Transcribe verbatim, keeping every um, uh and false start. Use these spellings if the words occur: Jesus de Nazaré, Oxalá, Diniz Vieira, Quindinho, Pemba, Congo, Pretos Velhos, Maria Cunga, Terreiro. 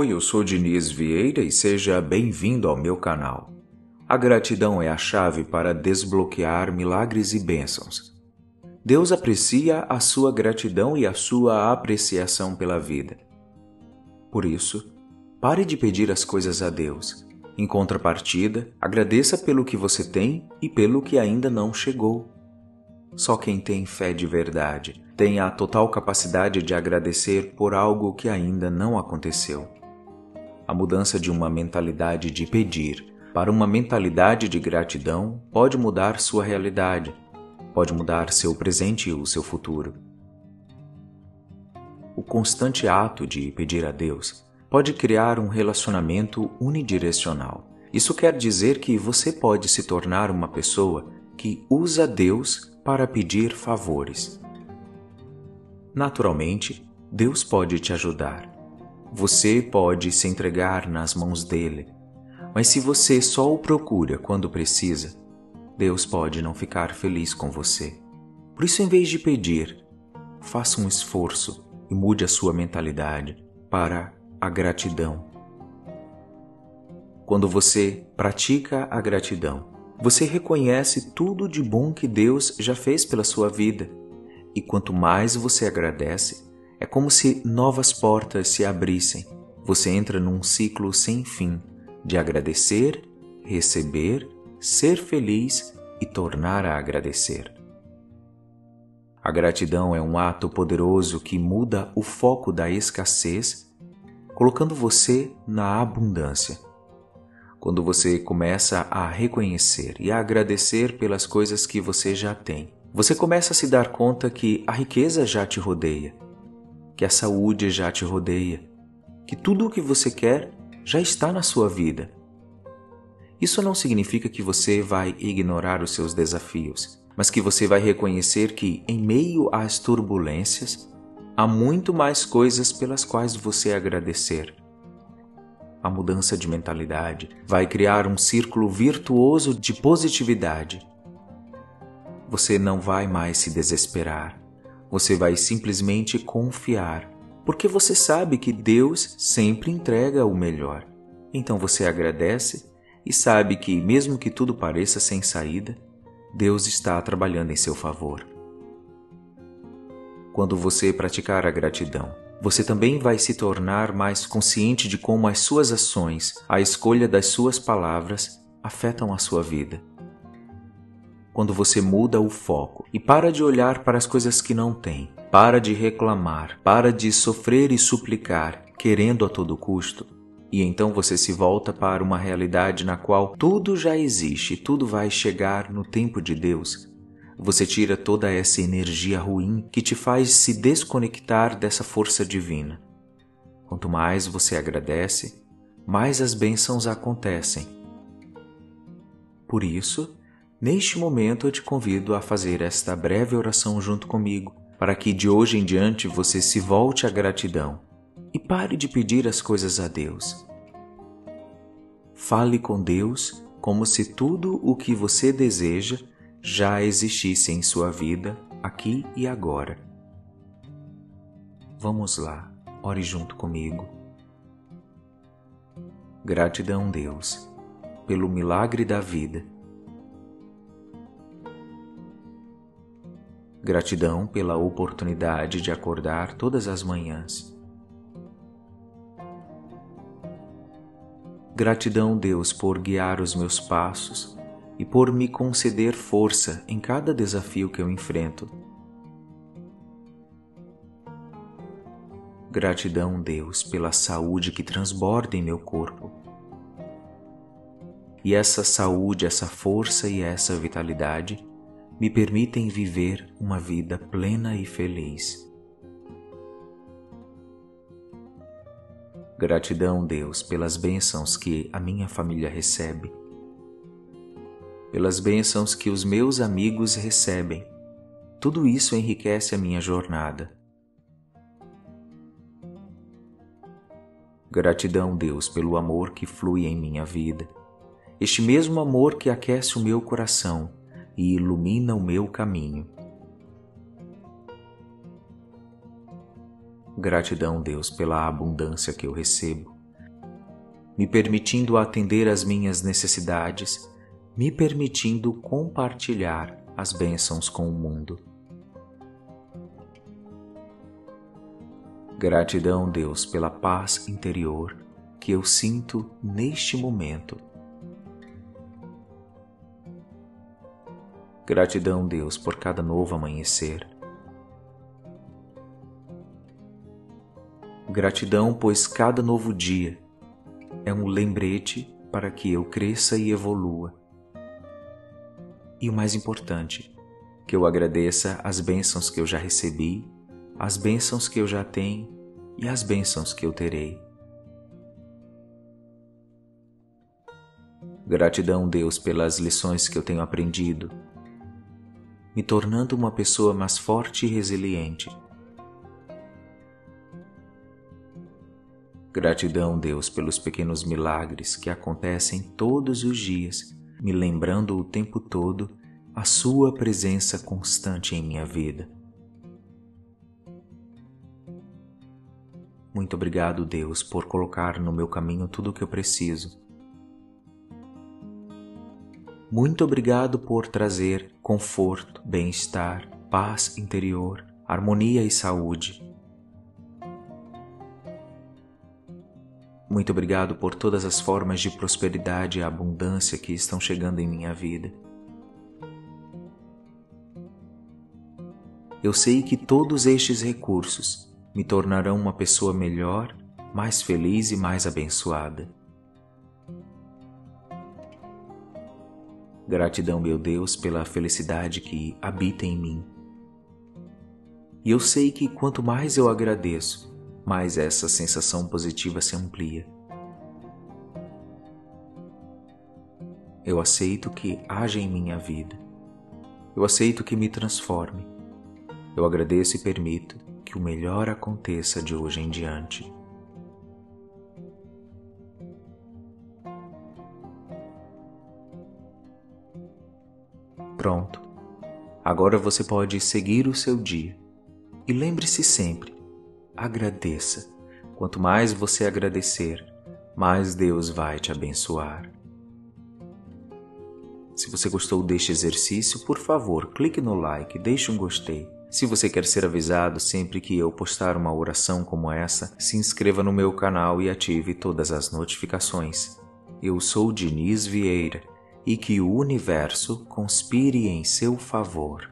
Oi, eu sou Diniz Vieira e seja bem-vindo ao meu canal. A gratidão é a chave para desbloquear milagres e bênçãos. Deus aprecia a sua gratidão e a sua apreciação pela vida. Por isso, pare de pedir as coisas a Deus. Em contrapartida, agradeça pelo que você tem e pelo que ainda não chegou. Só quem tem fé de verdade tem a total capacidade de agradecer por algo que ainda não aconteceu. A mudança de uma mentalidade de pedir para uma mentalidade de gratidão pode mudar sua realidade, pode mudar seu presente e o seu futuro. O constante ato de pedir a Deus pode criar um relacionamento unidirecional. Isso quer dizer que você pode se tornar uma pessoa que usa Deus para pedir favores. Naturalmente, Deus pode te ajudar. Você pode se entregar nas mãos dele. Mas se você só o procura quando precisa, Deus pode não ficar feliz com você. Por isso, em vez de pedir, faça um esforço e mude a sua mentalidade para a gratidão. Quando você pratica a gratidão, você reconhece tudo de bom que Deus já fez pela sua vida. E quanto mais você agradece, é como se novas portas se abrissem. Você entra num ciclo sem fim de agradecer, receber, ser feliz e tornar a agradecer. A gratidão é um ato poderoso que muda o foco da escassez, colocando você na abundância. Quando você começa a reconhecer e a agradecer pelas coisas que você já tem, você começa a se dar conta que a riqueza já te rodeia, que a saúde já te rodeia, que tudo o que você quer já está na sua vida. Isso não significa que você vai ignorar os seus desafios, mas que você vai reconhecer que, em meio às turbulências, há muito mais coisas pelas quais você agradecer. A mudança de mentalidade vai criar um círculo virtuoso de positividade. Você não vai mais se desesperar. Você vai simplesmente confiar, porque você sabe que Deus sempre entrega o melhor. Então você agradece e sabe que, mesmo que tudo pareça sem saída, Deus está trabalhando em seu favor. Quando você praticar a gratidão, você também vai se tornar mais consciente de como as suas ações, a escolha das suas palavras, afetam a sua vida. Quando você muda o foco e para de olhar para as coisas que não tem, para de reclamar, para de sofrer e suplicar, querendo a todo custo, e então você se volta para uma realidade na qual tudo já existe e tudo vai chegar no tempo de Deus, você tira toda essa energia ruim que te faz se desconectar dessa força divina. Quanto mais você agradece, mais as bênçãos acontecem. Por isso, neste momento eu te convido a fazer esta breve oração junto comigo, para que de hoje em diante você se volte à gratidão e pare de pedir as coisas a Deus. Fale com Deus como se tudo o que você deseja já existisse em sua vida, aqui e agora. Vamos lá, ore junto comigo. Gratidão, Deus, pelo milagre da vida. Gratidão pela oportunidade de acordar todas as manhãs. Gratidão, Deus, por guiar os meus passos e por me conceder força em cada desafio que eu enfrento. Gratidão, Deus, pela saúde que transborda em meu corpo. E essa saúde, essa força e essa vitalidade me permitem viver uma vida plena e feliz. Gratidão, Deus, pelas bênçãos que a minha família recebe, pelas bênçãos que os meus amigos recebem. Tudo isso enriquece a minha jornada. Gratidão, Deus, pelo amor que flui em minha vida. Este mesmo amor que aquece o meu coração e ilumina o meu caminho. Gratidão, Deus, pela abundância que eu recebo, me permitindo atender às minhas necessidades, me permitindo compartilhar as bênçãos com o mundo. Gratidão, Deus, pela paz interior que eu sinto neste momento. Gratidão, Deus, por cada novo amanhecer. Gratidão, pois cada novo dia é um lembrete para que eu cresça e evolua. E o mais importante, que eu agradeça as bênçãos que eu já recebi, as bênçãos que eu já tenho e as bênçãos que eu terei. Gratidão, Deus, pelas lições que eu tenho aprendido, me tornando uma pessoa mais forte e resiliente. Gratidão, Deus, pelos pequenos milagres que acontecem todos os dias, me lembrando o tempo todo a sua presença constante em minha vida. Muito obrigado, Deus, por colocar no meu caminho tudo o que eu preciso. Muito obrigado por trazer conforto, bem-estar, paz interior, harmonia e saúde. Muito obrigado por todas as formas de prosperidade e abundância que estão chegando em minha vida. Eu sei que todos estes recursos me tornarão uma pessoa melhor, mais feliz e mais abençoada. Gratidão, meu Deus, pela felicidade que habita em mim. E eu sei que quanto mais eu agradeço, mais essa sensação positiva se amplia. Eu aceito que haja em minha vida. Eu aceito que me transforme. Eu agradeço e permito que o melhor aconteça de hoje em diante. Pronto, agora você pode seguir o seu dia. E lembre-se sempre, agradeça. Quanto mais você agradecer, mais Deus vai te abençoar. Se você gostou deste exercício, por favor, clique no like, deixe um gostei. Se você quer ser avisado sempre que eu postar uma oração como essa, se inscreva no meu canal e ative todas as notificações. Eu sou Diniz Vieira e que o universo conspire em seu favor.